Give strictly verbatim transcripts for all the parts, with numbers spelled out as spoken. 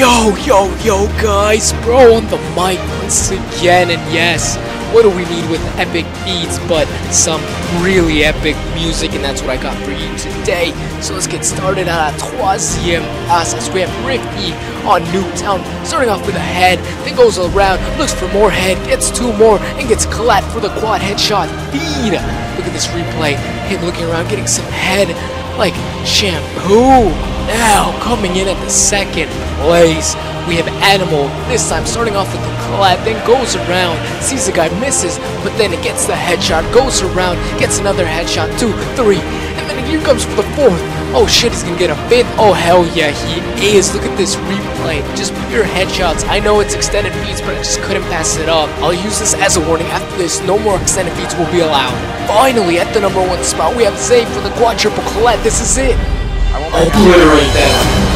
Yo, yo, yo, guys, bro on the mic once again, and yes, what do we need with epic beats but some really epic music? And that's what I got for you today. So let's get started à la troisième as we have Rifty on Newtown, starting off with a head, then goes around, looks for more head, gets two more, and gets clapped for the quad headshot feed. Look at this replay, him looking around, getting some head like shampoo. Now, coming in at the second place, we have Animal, this time starting off with the collab, then goes around, sees the guy, misses, but then it gets the headshot, goes around, gets another headshot, two, three, and then here comes for the fourth. Oh shit, he's gonna get a fifth. Oh hell yeah, he is. Look at this replay, just pure headshots. I know it's extended feeds, but I just couldn't pass it up. I'll use this as a warning. After this, no more extended feeds will be allowed. Finally, at the number one spot, we have Zaev for the quad triple collab. This is it. I won't obliterate that.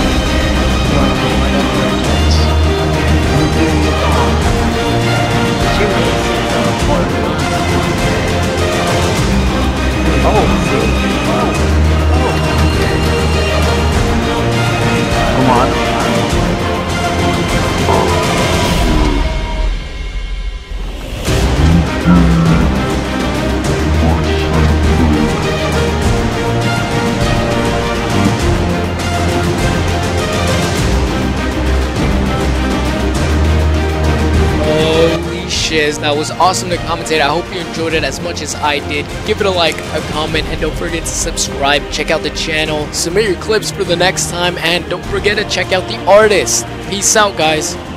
Is. That was awesome to commentate. I hope you enjoyed it as much as I did. Give it a like, a comment, and don't forget to subscribe. Check out the channel, submit your clips for the next time, and don't forget to check out the artist. Peace out, guys.